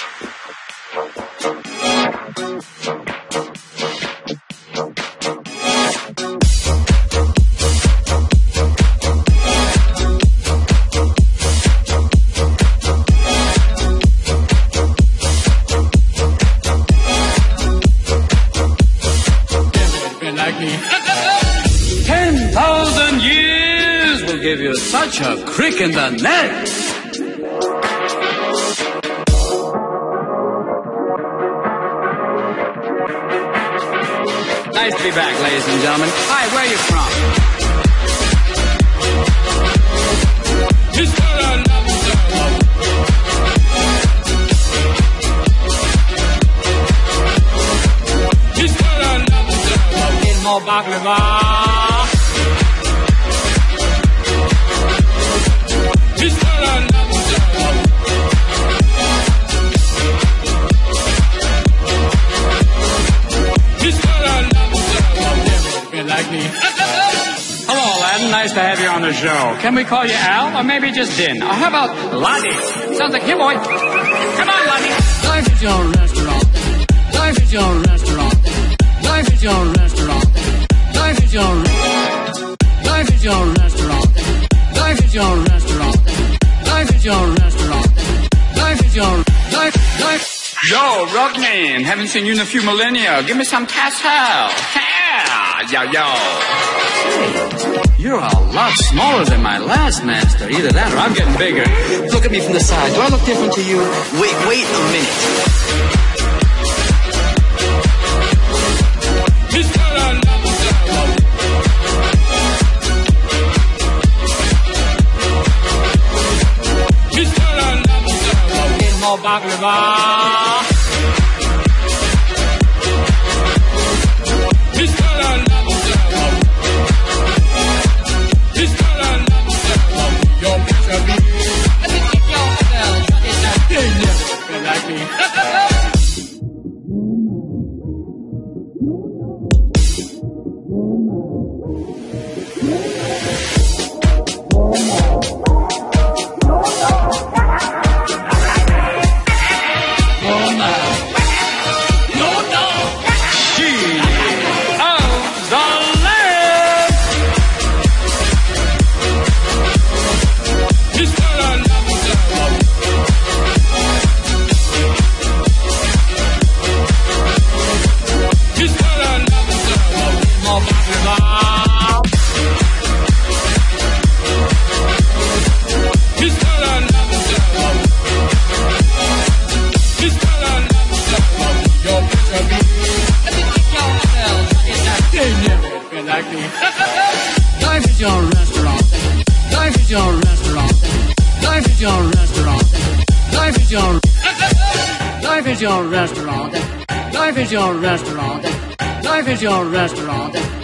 10,000 years will give you such a crick in the neck. Nice to be back, ladies and gentlemen. Hi, where are you from? In more baklava. Hello, Aladdin. Nice to have you on the show. Can we call you Al? Or maybe just Din? Or how about Lottie? Sounds like you, boy. Come on, Lottie. Life is your restaurant. Life is your restaurant. Life is your restaurant. Life is your restaurant. Life is your restaurant. Life is your restaurant. Life is your restaurant. Life is your life. Yo, Rockman. Haven't seen you in a few millennia. Give me some casserole. Yo. You're a lot smaller than my last master. Either that or I'm getting bigger. Look at me from the side. Do I look different to you? Wait a minute. Get more baklava. Life is your restaurant. Life is your restaurant. Life is your restaurant. Life is your life is your restaurant. Life is your restaurant. Life is your restaurant.